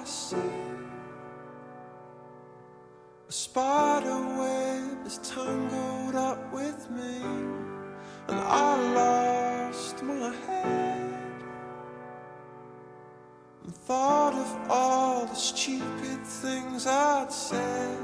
I see a spider web is tangled up with me, and I lost my head and thought of all the stupid things I'd said.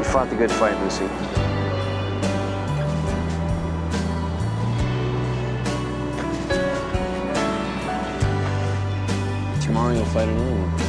You fought the good fight, Lucy. Tomorrow you'll fight another one.